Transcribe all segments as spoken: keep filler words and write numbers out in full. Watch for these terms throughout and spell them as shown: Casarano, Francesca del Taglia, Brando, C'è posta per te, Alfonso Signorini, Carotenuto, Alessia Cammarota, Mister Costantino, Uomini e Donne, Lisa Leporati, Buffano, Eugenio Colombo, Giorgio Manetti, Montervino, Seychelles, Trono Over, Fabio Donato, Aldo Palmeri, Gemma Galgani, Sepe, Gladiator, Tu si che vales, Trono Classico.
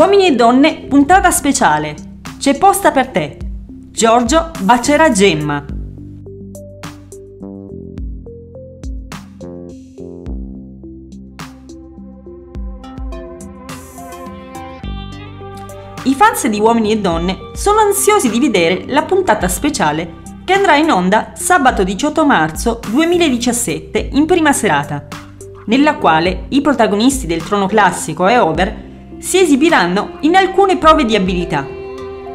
Uomini e donne, puntata speciale. C'è posta per te. Giorgio bacerà Gemma. I fans di Uomini e Donne sono ansiosi di vedere la puntata speciale che andrà in onda sabato diciotto marzo duemiladiciassette in prima serata, nella quale i protagonisti del Trono Classico e Over si esibiranno in alcune prove di abilità,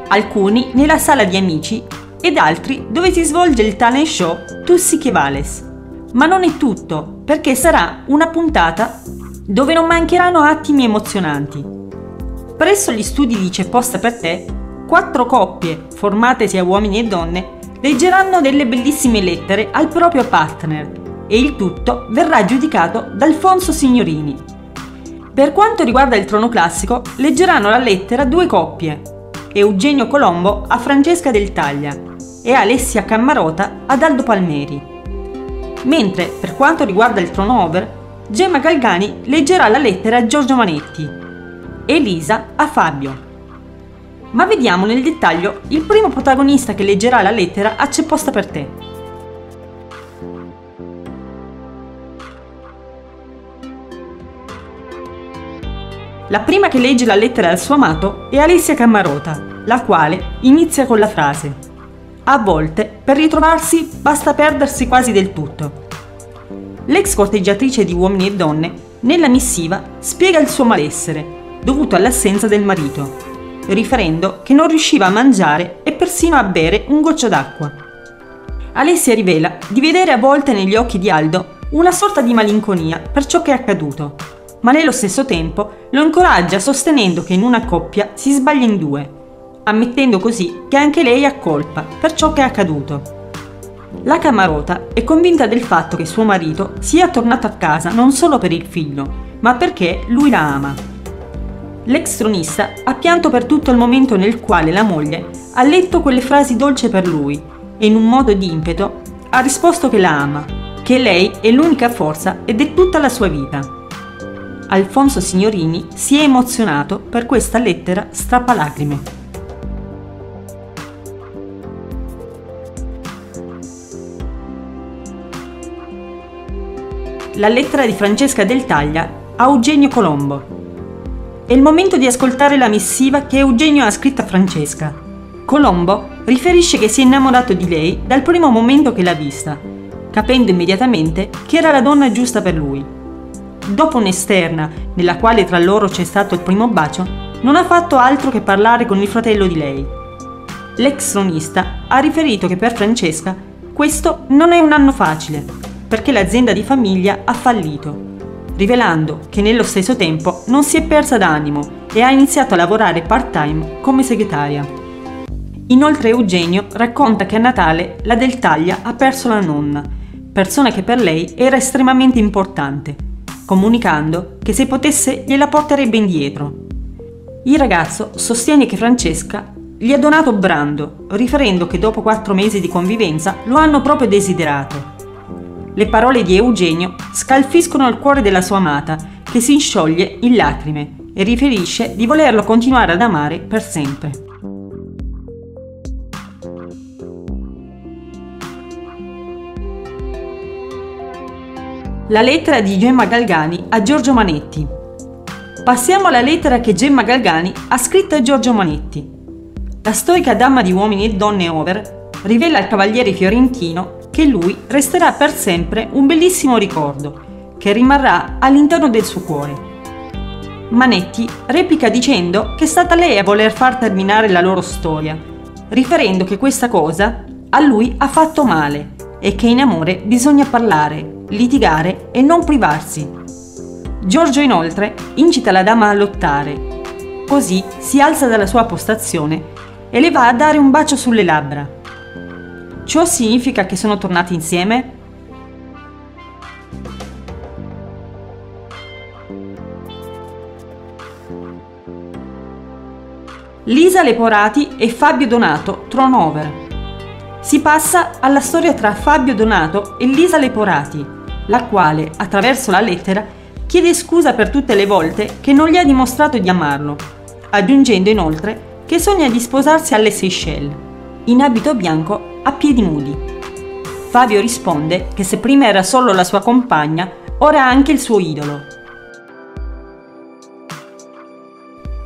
alcuni nella sala di amici ed altri dove si svolge il talent show Tu si che vales. Ma non è tutto, perché sarà una puntata dove non mancheranno attimi emozionanti. Presso gli studi di C'è posta per te, quattro coppie, formate sia uomini e donne, leggeranno delle bellissime lettere al proprio partner e il tutto verrà giudicato da Alfonso Signorini. Per quanto riguarda il Trono Classico, leggeranno la lettera due coppie, Eugenio Colombo a Francesca del Taglia e Alessia Cammarota ad Aldo Palmeri. Mentre, per quanto riguarda il Trono Over, Gemma Galgani leggerà la lettera a Giorgio Manetti e Lisa a Fabio. Ma vediamo nel dettaglio il primo protagonista che leggerà la lettera a C'è posta per te. La prima che legge la lettera al suo amato è Alessia Cammarota, la quale inizia con la frase: "A volte, per ritrovarsi, basta perdersi quasi del tutto". L'ex corteggiatrice di Uomini e Donne, nella missiva, spiega il suo malessere dovuto all'assenza del marito, riferendo che non riusciva a mangiare e persino a bere un goccio d'acqua. Alessia rivela di vedere a volte negli occhi di Aldo una sorta di malinconia per ciò che è accaduto, ma nello stesso tempo lo incoraggia sostenendo che in una coppia si sbaglia in due, ammettendo così che anche lei ha colpa per ciò che è accaduto. La Cammarota è convinta del fatto che suo marito sia tornato a casa non solo per il figlio, ma perché lui la ama. L'ex tronista ha pianto per tutto il momento nel quale la moglie ha letto quelle frasi dolce per lui e in un modo di impeto ha risposto che la ama, che lei è l'unica forza ed è tutta la sua vita. Alfonso Signorini si è emozionato per questa lettera strappalacrime. La lettera di Francesca del Taglia a Eugenio Colombo. È il momento di ascoltare la missiva che Eugenio ha scritto a Francesca. Colombo riferisce che si è innamorato di lei dal primo momento che l'ha vista, capendo immediatamente che era la donna giusta per lui. Dopo un'esterna, nella quale tra loro c'è stato il primo bacio, non ha fatto altro che parlare con il fratello di lei. L'ex cronista ha riferito che per Francesca questo non è un anno facile, perché l'azienda di famiglia ha fallito, rivelando che nello stesso tempo non si è persa d'animo e ha iniziato a lavorare part-time come segretaria. Inoltre Eugenio racconta che a Natale la Del Taglia ha perso la nonna, persona che per lei era estremamente importante, comunicando che se potesse gliela porterebbe indietro. Il ragazzo sostiene che Francesca gli ha donato Brando, riferendo che dopo quattro mesi di convivenza lo hanno proprio desiderato. Le parole di Eugenio scalfiscono il cuore della sua amata, che si scioglie in lacrime e riferisce di volerlo continuare ad amare per sempre. La lettera di Gemma Galgani a Giorgio Manetti. Passiamo alla lettera che Gemma Galgani ha scritto a Giorgio Manetti. La stoica dama di Uomini e Donne Over rivela al cavaliere fiorentino che lui resterà per sempre un bellissimo ricordo, che rimarrà all'interno del suo cuore. Manetti replica dicendo che è stata lei a voler far terminare la loro storia, riferendo che questa cosa a lui ha fatto male e che in amore bisogna parlare, litigare e non privarsi. Giorgio inoltre incita la dama a lottare, così si alza dalla sua postazione e le va a dare un bacio sulle labbra. Ciò significa che sono tornati insieme? Lisa Leporati e Fabio Donato, Trono Over. Si passa alla storia tra Fabio Donato e Lisa Leporati, la quale, attraverso la lettera, chiede scusa per tutte le volte che non gli ha dimostrato di amarlo, aggiungendo inoltre che sogna di sposarsi alle Seychelles, in abito bianco a piedi nudi. Fabio risponde che se prima era solo la sua compagna, ora ha anche il suo idolo.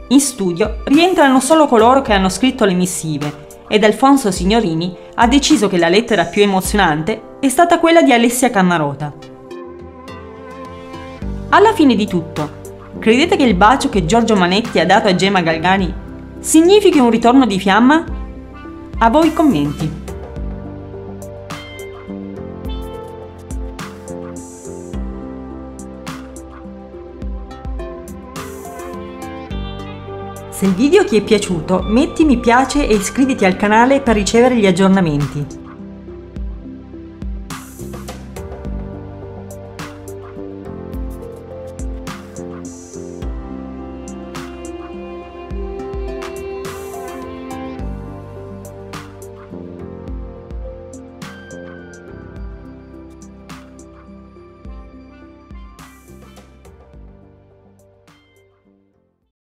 In studio rientrano solo coloro che hanno scritto le missive ed Alfonso Signorini ha deciso che la lettera più emozionante è stata quella di Alessia Cammarota. Alla fine di tutto, credete che il bacio che Giorgio Manetti ha dato a Gemma Galgani significa un ritorno di fiamma? A voi i commenti. Se il video ti è piaciuto, metti mi piace e iscriviti al canale per ricevere gli aggiornamenti.